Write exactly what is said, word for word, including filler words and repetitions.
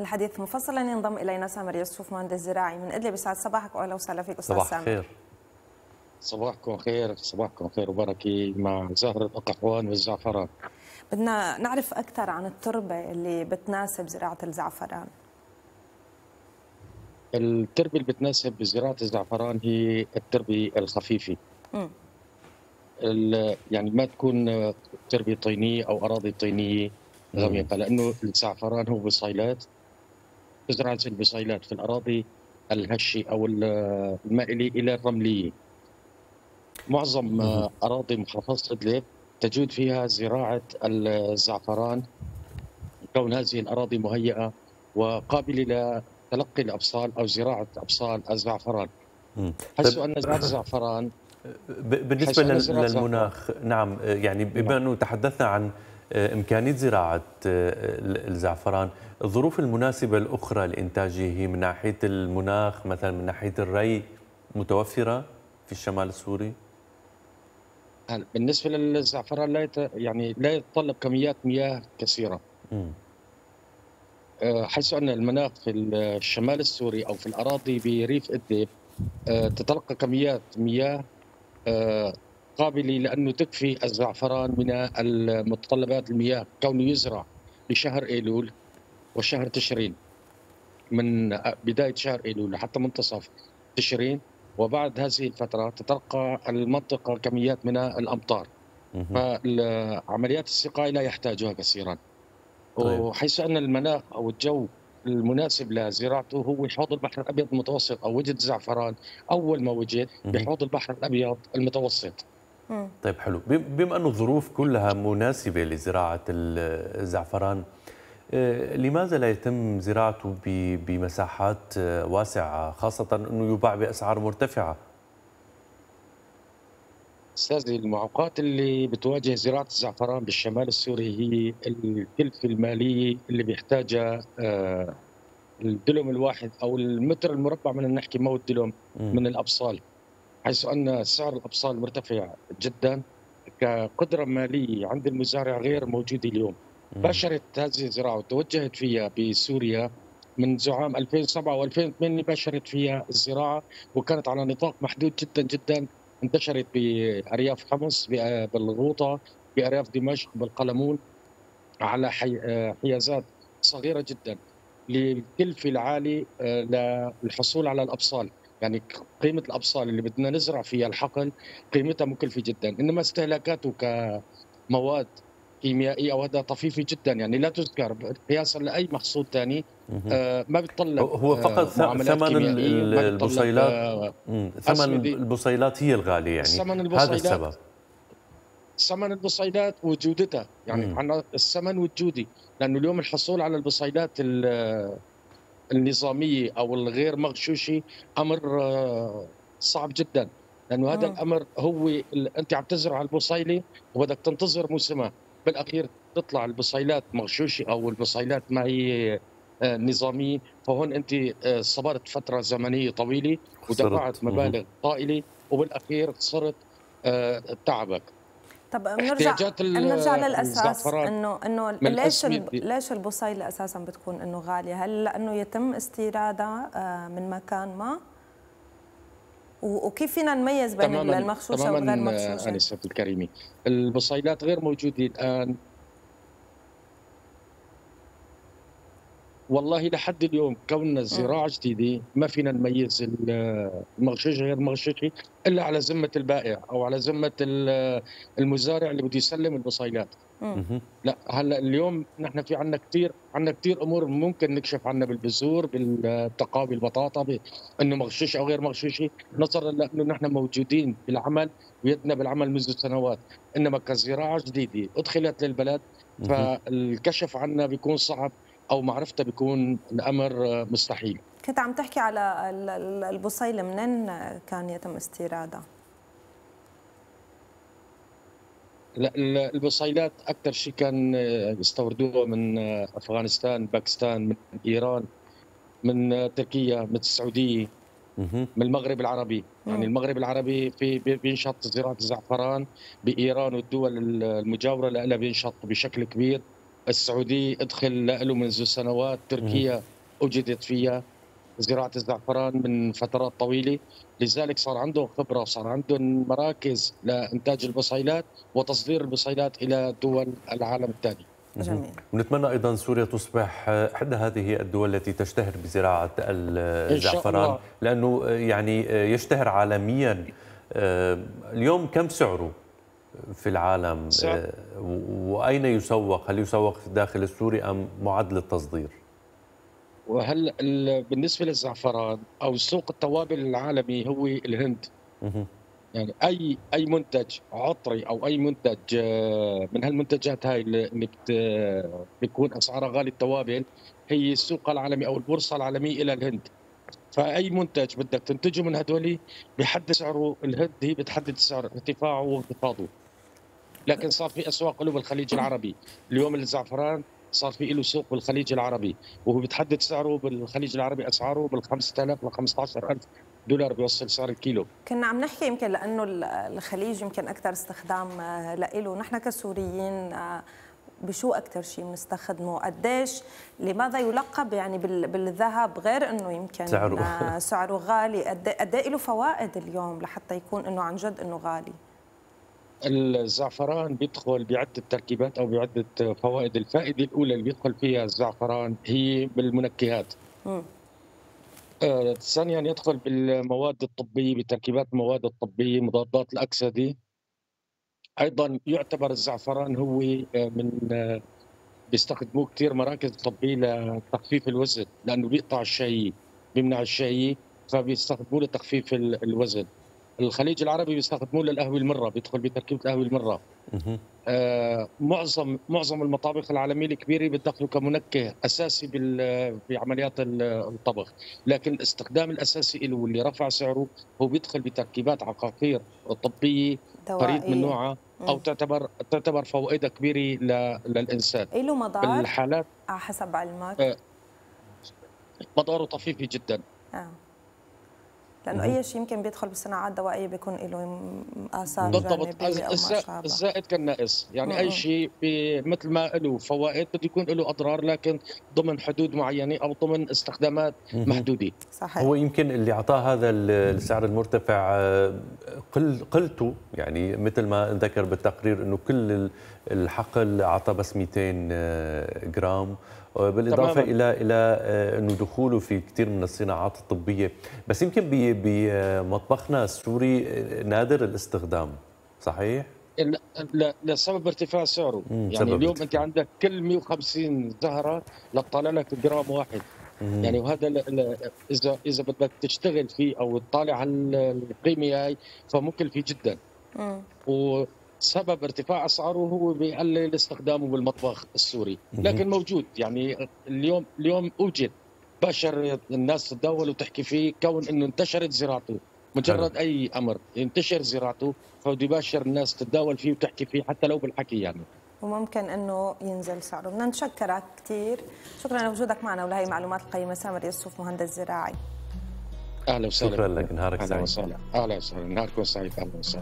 للحديث مفصلا ينضم الينا سامر يوسف، مهندس زراعي من إدلب. يسعد صباحك واهلا وسهلا فيك استاذ سامر. صباح الخير. صباحكم خير، صباحكم خير وبركه مع زهره القحوان والزعفران. بدنا نعرف اكثر عن التربه اللي بتناسب زراعه الزعفران. التربه اللي بتناسب زراعه الزعفران هي التربه الخفيفه. م. يعني ما تكون تربه طينيه او اراضي طينيه غميقه، لانه الزعفران هو بصيلات، تزرع البصيلات في الاراضي الهشه او المائله الى الرمليه. معظم اراضي محافظه إدلب تجود فيها زراعه الزعفران، كون هذه الاراضي مهيئه وقابله لتلقي الابصال او زراعه ابصال الزعفران. حسوا ان زراعه الزعفران بالنسبه للمناخ، نعم، يعني بما انه تحدثنا عن إمكانية زراعة الزعفران، الظروف المناسبة الأخرى لإنتاجه من ناحية المناخ مثلا، من ناحية الري، متوفرة في الشمال السوري؟ بالنسبة للزعفران لا يت... يعني لا يتطلب كميات مياه كثيرة، حيث أن المناخ في الشمال السوري أو في الأراضي بريف إدلب تتلقى كميات مياه قابلة، لأنه تكفي الزعفران من المتطلبات المياه، كونه يزرع بشهر أيلول وشهر تشرين، من بداية شهر أيلول حتى منتصف تشرين، وبعد هذه الفترة تتلقى المنطقة كميات من الأمطار، فعمليات السقاية لا يحتاجها كثيرا. طيب. وحيث أن المناخ أو الجو المناسب لزراعته هو حوض البحر الأبيض المتوسط، أو وجد زعفران أول ما وجد بحوض البحر الأبيض المتوسط. طيب حلو، بما أن الظروف كلها مناسبة لزراعة الزعفران، لماذا لا يتم زراعته بمساحات واسعة، خاصة أنه يباع بأسعار مرتفعة؟ أستاذي، المعوقات اللي بتواجه زراعة الزعفران بالشمال السوري هي الكلفة المالية اللي بيحتاجها الدلم الواحد أو المتر المربع، من نحكي مو الدلم، من الأبصال، حيث أن سعر الأبصال مرتفع جدا، كقدرة مالية عند المزارع غير موجودة اليوم. باشرت هذه الزراعة وتوجهت فيها بسوريا منذ عام ألفين وسبعة وألفين وثمانية، باشرت فيها الزراعة وكانت على نطاق محدود جدا جدا، انتشرت بأرياف حمص، بالغوطة، بأرياف دمشق، بالقلمون، على حيازات صغيرة جدا، للكلفة العالية للحصول على الأبصال. يعني قيمة الأبصال اللي بدنا نزرع فيها الحقل قيمتها مكلفة جدا، إنما استهلاكاته كمواد كيميائية وهذا طفيفة جدا، يعني لا تذكر قياسا لأي محصول ثاني. آه ما بيتطلب هو فقط ثمن البصيلات. آه ثمن البصيلات هي الغالي، يعني ثمن البصيلات، هذا السبب، ثمن البصيلات وجودتها، يعني عن الثمن والجودي، لأنه اليوم الحصول على البصيلات النظامية أو الغير مغشوشة أمر صعب جدا، لأنه هذا مم. الأمر هو أنت عم تزرع البصيلة وبدك تنتظر موسمها، بالأخير تطلع البصيلات مغشوشة أو البصيلات ما هي نظامية، فهون أنت صبرت فترة زمنية طويلة ودفعت مبالغ طائلة وبالأخير خسرت تعبك. طب بنرجع بنرجع للاساس، انه انه ليش ليش البصيله اساسا بتكون انه غاليه؟ هل لانه يتم استيرادها من مكان ما؟ وكيف فينا نميز بين المغشوشه وغير المغشوشه؟ تماما أنسة الكريمي، البصيلات غير موجوده الان والله لحد اليوم، كوننا الزراعه جديده ما فينا نميز المغشوش غير المغشوش الا على ذمه البائع او على ذمه المزارع اللي بده يسلم البصيلات. لا هلا اليوم نحن في عندنا كثير عندنا كثير امور ممكن نكشف عنها بالبذور، بالتقاوي، بالبطاطا، انه مغشوش او غير مغشوش، نظرا لانه نحن موجودين بالعمل ويدنا بالعمل منذ سنوات، انما كزراعه جديده ادخلت للبلد فالكشف عنها بيكون صعب أو معرفته بيكون الأمر مستحيل. كنت عم تحكي على البصيلة، منين كان يتم استيرادها؟ لا البصيلات أكثر شيء كان يستوردوها من أفغانستان، باكستان، من إيران، من تركيا، من السعودية، من المغرب العربي. يعني المغرب العربي في بينشط زراعة الزعفران بإيران والدول المجاورة لها، بينشط بشكل كبير، السعودي ادخل له منذ سنوات، تركيا أوجدت فيها زراعة الزعفران من فترات طويلة، لذلك صار عندهم خبرة وصار عندهم مراكز لإنتاج البصيلات وتصدير البصيلات إلى دول العالم الثاني. جميل. ونتمنى أيضا سوريا تصبح إحدى هذه الدول التي تشتهر بزراعة الزعفران، لأنه يعني يشتهر عالميا. اليوم كم سعره في العالم سعر. وأين يسوق؟ هل يسوق في داخل السوري أم معدل التصدير؟ وهل بالنسبه للزعفران او سوق التوابل العالمي هو الهند. يعني اي اي منتج عطري او اي منتج من هالمنتجات هاي اللي بيكون اسعارها غالي التوابل، هي السوق العالمي او البورصه العالميه الى الهند. فاي منتج بدك تنتجه من هدول بيحدد سعره الهند، هي بتحدد سعر ارتفاعه وانخفاضه. لكن صار في اسواق له بالخليج العربي، اليوم الزعفران صار في له سوق بالخليج العربي، وهو بتحدد سعره بالخليج العربي، اسعاره بال خمسة آلاف ل خمسة عشر ألف دولار بيوصل سعر الكيلو. كنا عم نحكي يمكن لانه الخليج يمكن اكثر استخدام له، نحن كسوريين بشو اكثر شيء بنستخدمه؟ قديش؟ لماذا يلقب يعني بالذهب؟ غير انه يمكن سعره سعره غالي، قد ايه له فوائد اليوم لحتى يكون انه عن جد انه غالي؟ الزعفران بيدخل بعدة تركيبات أو بعدة فوائد. الفائدة الأولى اللي بيدخل فيها الزعفران هي بالمنكهات. آه ثانيا يدخل بالمواد الطبية، بتركيبات المواد الطبية، مضادات الأكسدة. أيضا يعتبر الزعفران هو من بيستخدموه كثير مراكز طبية لتخفيف الوزن، لأنه بيقطع الشهية، بيمنع الشهية، فبيستخدموه لتخفيف الوزن. الخليج العربي بيستخدموه للقهوه المره، بيدخل بتركيبه القهوه المره. آه معظم معظم المطابخ العالميه الكبيره بتدخله كمنكه اساسي بعمليات الطبخ، لكن الاستخدام الاساسي له واللي رفع سعره هو بيدخل بتركيبات عقاقير طبيه فريد من نوعها، او تعتبر تعتبر فوائدها كبيره للانسان. له مضار بالحالات على حسب علمك؟ آه مضاره طفيفه جدا. آه. لانه اي شيء يمكن بيدخل بالصناعات الدوائيه بيكون له اثار جانبيه او ما شابه. الزائد كالناقص، يعني اي شيء مثل ما له فوائد بده يكون له اضرار، لكن ضمن حدود معينه او ضمن استخدامات محدوده. صحيح. هو يمكن اللي اعطاه هذا السعر المرتفع قل قلته، يعني مثل ما ذكر بالتقرير انه كل الحقل اعطى بس مئتين جرام، بالاضافه تمام. الى الى انه دخوله في كثير من الصناعات الطبيه، بس يمكن بمطبخنا السوري نادر الاستخدام، صحيح؟ لا، لسبب ارتفاع سعره، يعني اليوم انت عندك كل مئة وخمسين زهره لتطلع لك جرام واحد. مم. يعني وهذا اذا اذا بدك تشتغل فيه او تطالع هالقيمه هاي فمكلفه جدا. امم سبب ارتفاع اسعاره هو بيقلل استخدامه بالمطبخ السوري، لكن موجود. يعني اليوم اليوم اوجد، بشر الناس تتداول وتحكي فيه، كون انه انتشرت زراعته، مجرد اي امر ينتشر زراعته فبده يباشر الناس تتداول فيه وتحكي فيه حتى لو بالحكي، يعني وممكن انه ينزل سعره. بدنا نشكرك كثير، شكرا لوجودك معنا ولهي المعلومات القيمه، سامر يوسف مهندس زراعي. اهلا وسهلا. شكرا لك، نهارك سعيد. اهلا وسهلا. نهاركم سعيد. اهلا وسهلا.